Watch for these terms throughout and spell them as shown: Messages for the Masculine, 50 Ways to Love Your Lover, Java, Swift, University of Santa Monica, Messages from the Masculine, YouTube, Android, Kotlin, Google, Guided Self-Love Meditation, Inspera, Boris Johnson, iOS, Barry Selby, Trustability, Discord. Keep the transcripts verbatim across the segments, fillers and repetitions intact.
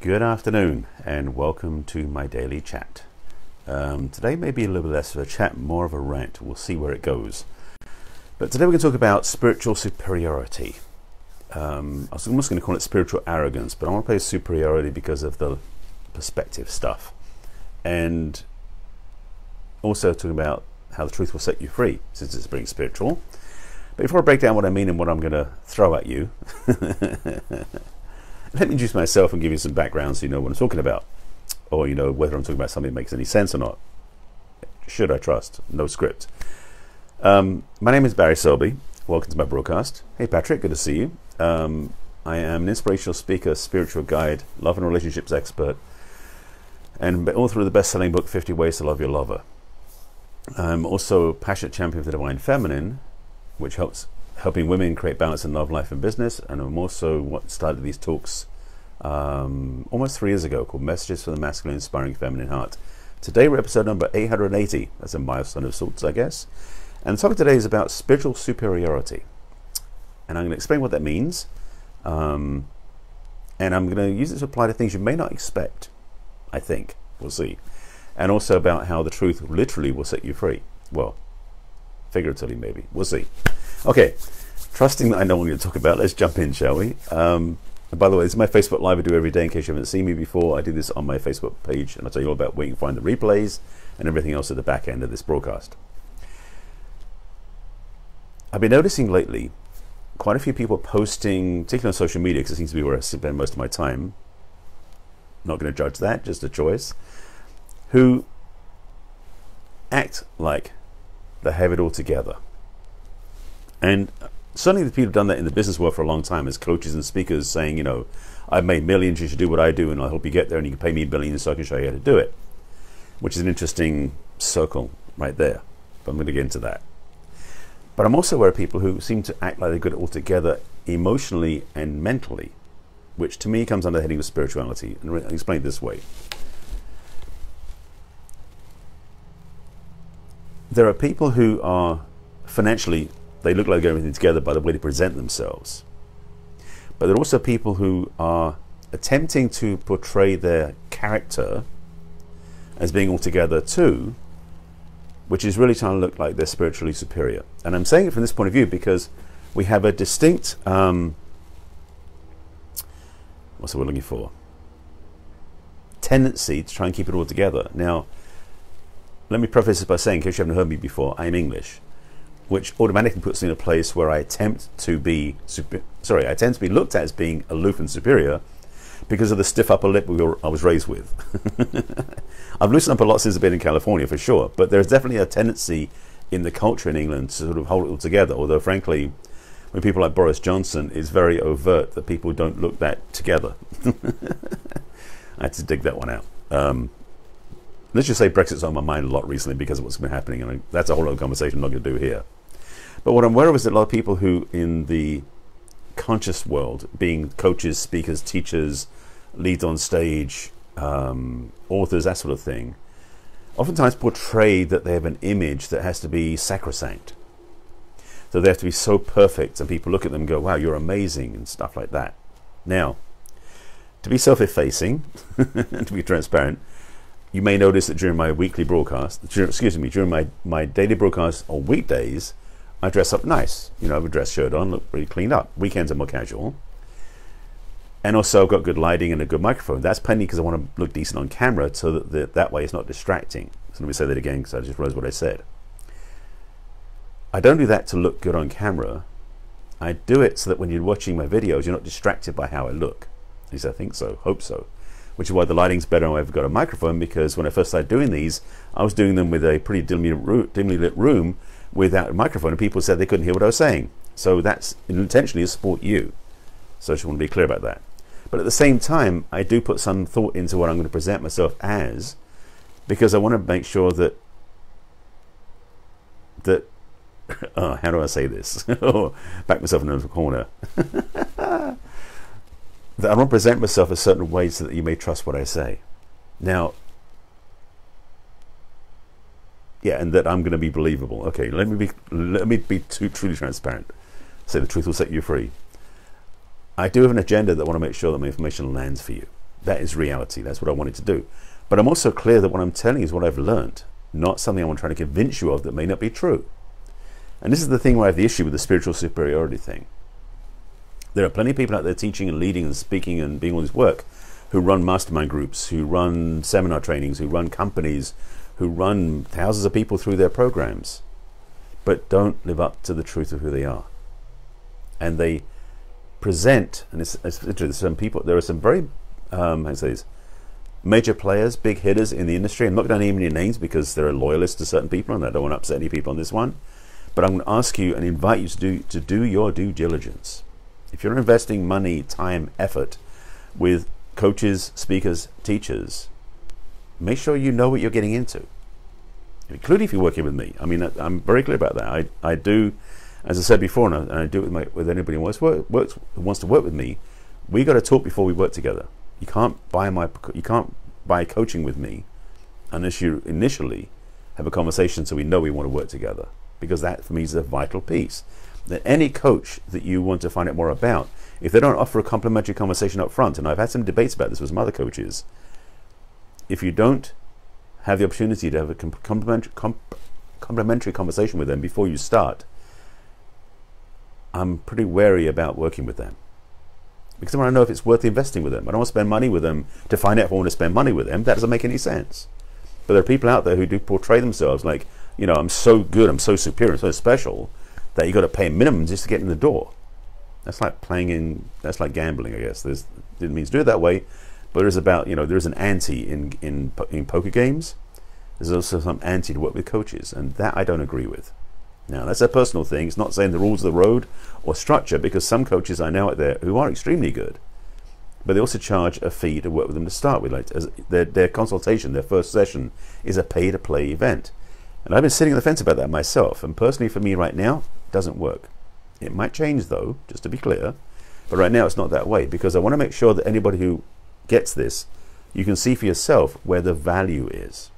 Good afternoon and welcome to my daily chat. Um, today may be a little bit less of a chat, more of a rant. We'll see where it goes. But today we're going to talk about spiritual superiority. Um, I was almost going to call it spiritual arrogance, but I want to play superiority because of the perspective stuff. And also talking about how the truth will set you free, since it's being spiritual. But before I break down what I mean and what I'm going to throw at you, let me introduce myself and give you some background so you know what I'm talking about, or you know whether I'm talking about something that makes any sense or not. Should I trust? No script. Um, my name is Barry Selby. Welcome to my broadcast. Hey Patrick, good to see you. Um, I am an inspirational speaker, spiritual guide, love and relationships expert, and author of the best-selling book fifty Ways to Love Your Lover. I'm also a passionate champion of the Divine Feminine, which helps helping women create balance in love, life and business. And I'm also what started these talks um, almost three years ago called Messages for the Masculine, Inspiring Feminine Heart. Today we're episode number eight hundred eighty. That's a milestone of sorts, I guess. And the topic today is about spiritual superiority. And I'm going to explain what that means. Um, and I'm going to use it to apply to things you may not expect, I think. We'll see. And also about how the truth literally will set you free. Well, figuratively maybe. We'll see. Okay, trusting that I know what I'm going to talk about, let's jump in, shall we? Um, and by the way, this is my Facebook Live I do every day in case you haven't seen me before. I do this on my Facebook page and I'll tell you all about where you can find the replays and everything else at the back end of this broadcast. I've been noticing lately quite a few people posting, particularly on social media, because it seems to be where I spend most of my time. Not going to judge that, just a choice. Who act like they have it all together. And certainly the people have done that in the business world for a long time as coaches and speakers saying, you know, I've made millions, you should do what I do and I'll help you get there and you can pay me billions so I can show you how to do it. Which is an interesting circle right there. But I'm going to get into that. But I'm also aware of people who seem to act like they've got it all together emotionally and mentally, which to me comes under the heading of spirituality. And I'll explain it this way. There are people who are financially, they look like they're getting everything together by the way they present themselves. But there are also people who are attempting to portray their character as being all together too, which is really trying to look like they're spiritually superior. And I'm saying it from this point of view because we have a distinct, um, what's the word looking for? Tendency to try and keep it all together. Now, let me preface this by saying, in case you haven't heard me before, I'm English, which automatically puts me in a place where I attempt to be, sorry, I tend to be looked at as being aloof and superior because of the stiff upper lip we were, I was raised with. I've loosened up a lot since I've been in California for sure, but there's definitely a tendency in the culture in England to sort of hold it all together, although frankly, when people like Boris Johnson, it's very overt that people don't look that together. I had to dig that one out. Um, let's just say Brexit's on my mind a lot recently because of what's been happening, and that's a whole other conversation I'm not going to do here. But what I'm aware of is that a lot of people who in the conscious world, being coaches, speakers, teachers, leads on stage, um, authors, that sort of thing, oftentimes portray that they have an image that has to be sacrosanct. So they have to be so perfect and people look at them and go, wow, you're amazing and stuff like that. Now, to be self-effacing, to be transparent, you may notice that during my weekly broadcast, excuse me, during my, my daily broadcast on weekdays, I dress up nice. You know, I have a dress shirt on, look pretty cleaned up. Weekends are more casual. And also I've got good lighting and a good microphone. That's plenty because I want to look decent on camera so that the, that way it's not distracting. So let me say that again because I just realized what I said. I don't do that to look good on camera. I do it so that when you're watching my videos, you're not distracted by how I look. At least I think so, hope so. Which is why the lighting's better and I've got a microphone because when I first started doing these, I was doing them with a pretty dimly lit room without a microphone and people said they couldn't hear what I was saying. So that's intentionally to support you. So I just want to be clear about that. But at the same time, I do put some thought into what I'm going to present myself as because I want to make sure that, that oh, how do I say this? Back myself into a corner. That I want to present myself a certain way so that you may trust what I say. Now, yeah, and that I'm going to be believable. Okay, let me be let me be too, truly transparent. Say the truth will set you free. I do have an agenda that I want to make sure that my information lands for you. that is reality. That's what I wanted to do. But I'm also clear that what I'm telling you is what I've learned, not something I'm trying to convince you of that may not be true. And this is the thing where I have the issue with the spiritual superiority thing. There are plenty of people out there teaching and leading and speaking and doing all this work who run mastermind groups, who run seminar trainings, who run companies, who run thousands of people through their programs, but don't live up to the truth of who they are. And they present, and it's, it's literally some people, there are some very, um, how do I say this, major players, big hitters in the industry. I'm not going to name any names because there are loyalists to certain people and I don't want to upset any people on this one. But I'm going to ask you and invite you to do, to do your due diligence. If you're investing money, time, effort with coaches, speakers, teachers, make sure you know what you're getting into, including if you're working with me. I mean, I'm very clear about that. I, I do, as I said before, and I, and I do it with, my, with anybody who wants, work, works, who wants to work with me, we got to talk before we work together. You can't buy my, you can't buy coaching with me unless you initially have a conversation so we know we want to work together, because that for me is a vital piece. That any coach that you want to find out more about, if they don't offer a complimentary conversation up front, and I've had some debates about this with some other coaches, if you don't have the opportunity to have a complimentary, comp complimentary conversation with them before you start, I'm pretty wary about working with them. Because I want to know if it's worth investing with them. I don't want to spend money with them to find out if I want to spend money with them. That doesn't make any sense. But there are people out there who do portray themselves like, you know, I'm so good, I'm so superior, I'm so special, that you've got to pay a minimum just to get in the door. That's like playing in, that's like gambling, I guess. There's, didn't mean to do it that way, but it's about, you know, there's an ante in, in, in poker games. There's also some ante to work with coaches, and that I don't agree with. Now, that's a personal thing. It's not saying the rules of the road or structure, because some coaches I know out there who are extremely good, but they also charge a fee to work with them to start with. Like as their, their consultation, their first session, is a pay-to-play event. And I've been sitting on the fence about that myself, and personally for me right now, it doesn't work. It might change though, just to be clear, but right now it's not that way, because I want to make sure that anybody who gets this, you can see for yourself where the value is.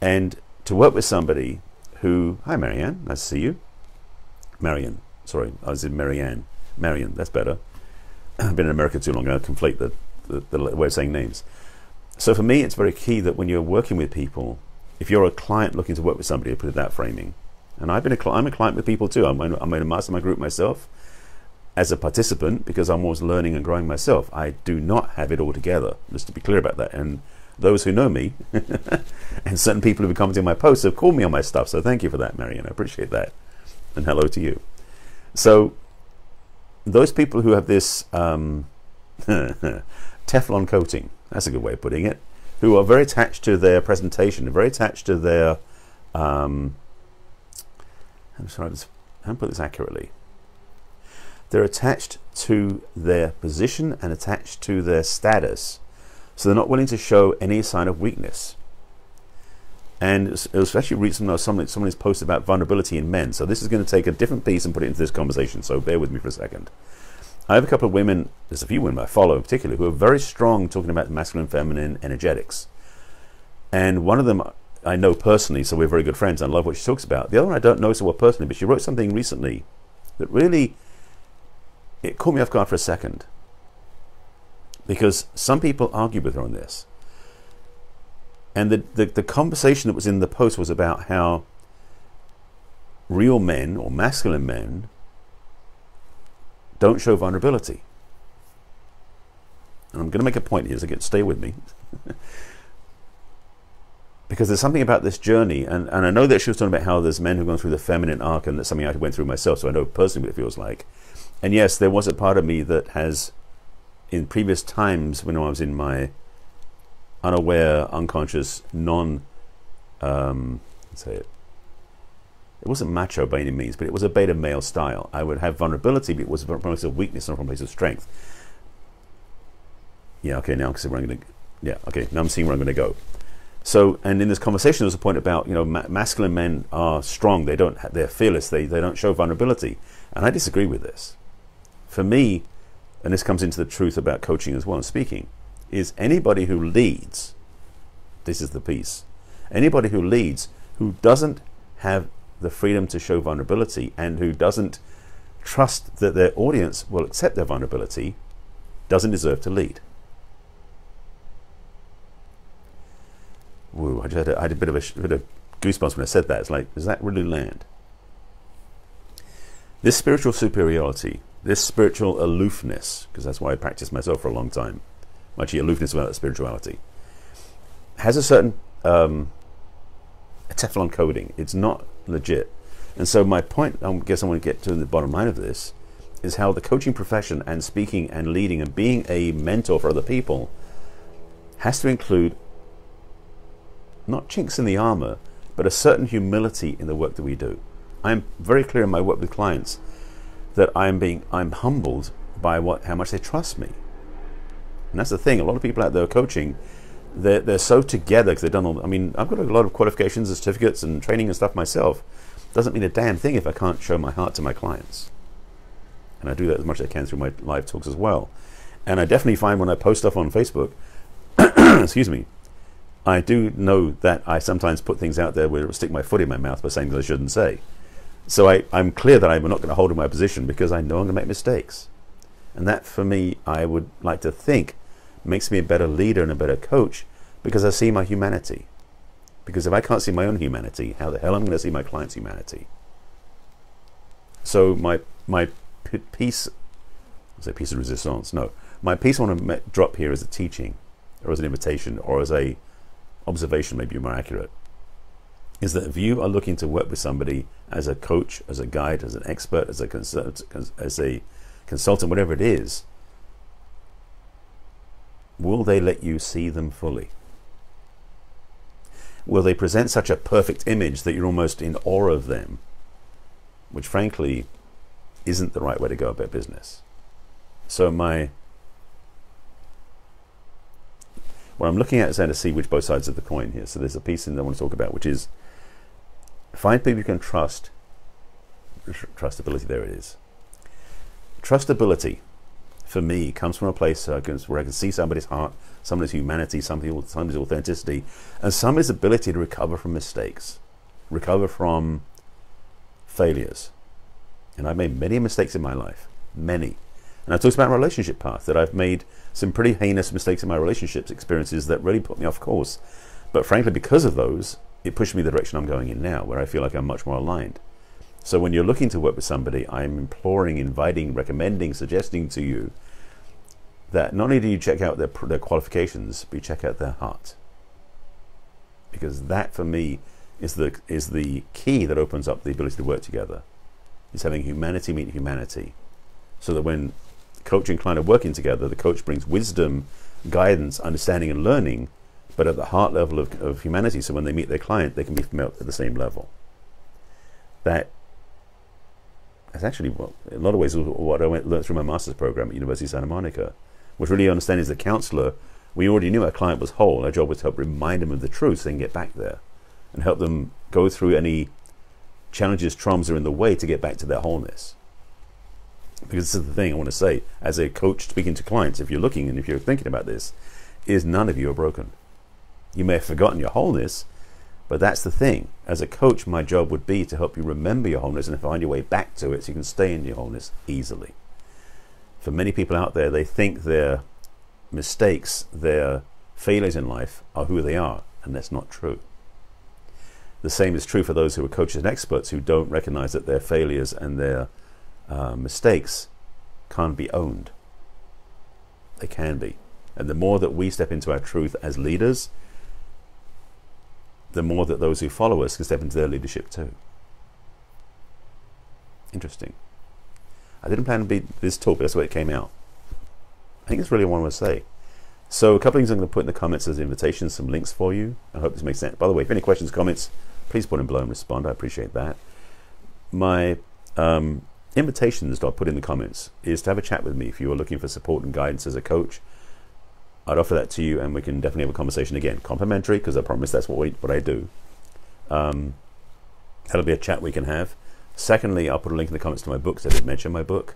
And to work with somebody who, hi Marianne, nice to see you. Marianne, sorry, I was in Marianne. Marianne, that's better. I've been in America too long, I conflate the, the, the way of saying names. So for me, it's very key that when you're working with people, if you're a client looking to work with somebody, I put it that framing. And I've been a I'm a client with people too. I'm in, I'm in a mastermind group myself as a participant, because I'm always learning and growing myself. I do not have it all together, just to be clear about that. And those who know me, and certain people who've been commenting on my posts have called me on my stuff. So thank you for that, Marianne. I appreciate that. And hello to you. So those people who have this um, Teflon coating, that's a good way of putting it, who are very attached to their presentation, very attached to their, um, I'm sorry, I haven't put this accurately. They're attached to their position and attached to their status. So they're not willing to show any sign of weakness. And it was actually recently, someone, someone's posted about vulnerability in men. So this is going to take a different piece and put it into this conversation. So bear with me for a second. I have a couple of women, there's a few women I follow in particular, who are very strong talking about masculine, feminine energetics. And one of them I know personally, so we're very good friends. I love what she talks about. The other one I don't know so well personally, but she wrote something recently that really, it caught me off guard for a second. Because some people argue with her on this. And the, the, the conversation that was in the post was about how real men or masculine men don't show vulnerability. And I'm going to make a point here, so get, stay with me. Because there's something about this journey, and, and I know that she was talking about how there's men who've gone through the feminine arc, and that's something I went through myself, so I know personally what it feels like. And yes, there was a part of me that has, in previous times when I was in my unaware, unconscious, non, um, let's say it, it wasn't macho by any means, but it was a beta male style. I would have vulnerability, but it was from a place of weakness, not from a place of strength. Yeah, okay, now, because where I'm going to, yeah, okay, now I'm seeing where I'm going to go. So, and in this conversation, there was a point about, you know, ma masculine men are strong, they don't, they're fearless, they, they don't show vulnerability. And I disagree with this. For me, and this comes into the truth about coaching as well and speaking, is anybody who leads, this is the piece, anybody who leads who doesn't have the freedom to show vulnerability and who doesn't trust that their audience will accept their vulnerability doesn't deserve to lead. I just had a, I had a bit of a bit of goosebumps when I said that. It's like, does that really land? This spiritual superiority, this spiritual aloofness, because that's why I practiced myself for a long time, actually aloofness about spirituality, has a certain um, a Teflon coating. It's not legit. And so my point, I guess I want to get to the bottom line of this, is how the coaching profession and speaking and leading and being a mentor for other people has to include not chinks in the armor, but a certain humility in the work that we do. I'm very clear in my work with clients that I'm being I'm humbled by what how much they trust me. And that's the thing. A lot of people out there coaching, they're, they're so together because they've done all, I mean, I've got a lot of qualifications and certificates and training and stuff myself. Doesn't mean a damn thing if I can't show my heart to my clients. And I do that as much as I can through my live talks as well. And I definitely find when I post stuff on Facebook, excuse me, I do know that I sometimes put things out there where I stick my foot in my mouth by saying things I shouldn't say. So I, I'm clear that I'm not going to hold in my position because I know I'm going to make mistakes. And that, for me, I would like to think makes me a better leader and a better coach, because I see my humanity. Because if I can't see my own humanity, how the hell am I going to see my client's humanity? So my my piece, I say piece of resistance, no. My piece I want to drop here is a teaching, or as an invitation, or as a observation, maybe more accurate, is that if you are looking to work with somebody as a coach, as a guide, as an expert, as a consult, as a consultant, whatever it is, will they let you see them fully? Will they present such a perfect image that you're almost in awe of them? Which, frankly, isn't the right way to go about business. So my what I'm looking at is how to see which both sides of the coin here. So there's a piece in that I want to talk about, which is find people you can trust. Trustability, there it is. Trustability, for me, comes from a place where I can, where I can see somebody's heart, somebody's humanity, somebody's authenticity, and somebody's ability to recover from mistakes, recover from failures. And I've made many mistakes in my life, many. And I talked about my relationship path, that I've made some pretty heinous mistakes in my relationships, experiences that really put me off course. But frankly, because of those, it pushed me the direction I'm going in now, where I feel like I'm much more aligned. So when you're looking to work with somebody, I'm imploring, inviting, recommending, suggesting to you that not only do you check out their, their qualifications, but you check out their heart. Because that, for me, is the, is the key that opens up the ability to work together. It's having humanity meet humanity. So that when coach and client are working together, the coach brings wisdom, guidance, understanding, and learning, but at the heart level of, of humanity. So when they meet their client, they can be at the same level. That That's actually, what, in a lot of ways, what I went, learned through my master's program at University of Santa Monica. What really I understand is the counselor, we already knew our client was whole. Our job was to help remind them of the truth so they can get back there and help them go through any challenges, traumas are in the way to get back to their wholeness. Because this is the thing I want to say, as a coach speaking to clients, if you're looking and if you're thinking about this, is none of you are broken. You may have forgotten your wholeness, but that's the thing. As a coach, my job would be to help you remember your wholeness and find your way back to it so you can stay in your wholeness easily. For many people out there, they think their mistakes, their failures in life are who they are, and that's not true. The same is true for those who are coaches and experts who don't recognize that their failures and their uh, mistakes can't be owned. They can be. And the more that we step into our truth as leaders, the more that those who follow us can step into their leadership too. Interesting. I didn't plan to be this talk, but that's the way it came out. I think that's really what I want to say. So a couple of things I'm going to put in the comments as invitations, some links for you. I hope this makes sense. By the way, if any questions, comments, please put in below and respond. I appreciate that. My um, invitations that I'll put in the comments is to have a chat with me if you are looking for support and guidance as a coach. I'd offer that to you, and we can definitely have a conversation again. Complimentary, because I promise that's what, we, what I do. Um, that'll be a chat we can have. Secondly, I'll put a link in the comments to my book, because I did mention my book.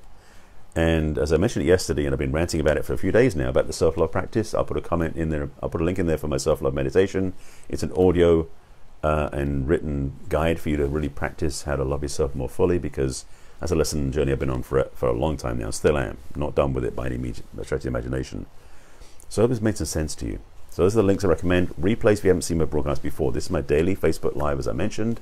And as I mentioned yesterday, and I've been ranting about it for a few days now, about the self-love practice, I'll put a comment in there, I'll put a link in there for my self-love meditation. It's an audio uh, and written guide for you to really practice how to love yourself more fully, because that's a lesson journey I've been on for, for a long time now, still am. Not done with it by any stretch of the imagination. So I hope this made some sense to you. So So those are the links I recommend. Replays if you haven't seen my broadcast before. This is my daily Facebook Live, as I mentioned.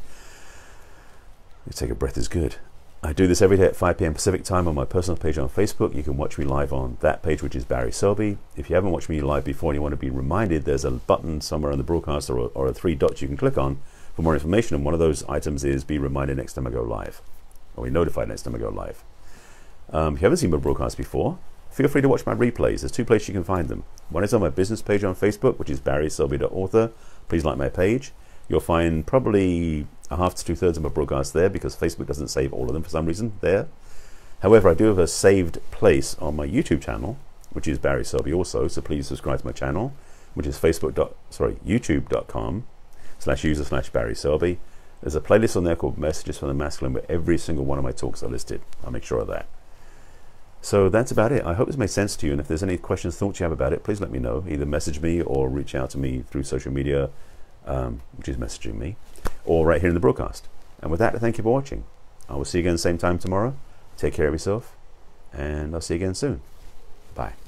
You take a breath is good. I do this every day at five p m Pacific time on my personal page on Facebook. You can watch me live on that page, which is Barry Selby. If you haven't watched me live before and you want to be reminded, there's a button somewhere on the broadcast or, or a three dots you can click on for more information. And one of those items is be reminded next time I go live, or be notified next time I go live. Um, if you haven't seen my broadcast before, feel free to watch my replays. There's two places you can find them. One is on my business page on Facebook, which is barry selby dot author. Please like my page. You'll find probably a half to two thirds of my broadcasts there because Facebook doesn't save all of them for some reason there. However, I do have a saved place on my YouTube channel, which is Barry Selby also, so please subscribe to my channel, which is Facebook dot, sorry, youtube.com slash user slash Barry Selby. There's a playlist on there called Messages from the Masculine where every single one of my talks are listed. I'll make sure of that. So that's about it. I hope this made sense to you, and if there's any questions, thoughts you have about it, please let me know. Either message me or reach out to me through social media, Um, which is messaging me, or right here in the broadcast. And with that, I thank you for watching. I will see you again same time tomorrow. Take care of yourself, and I'll see you again soon. Bye.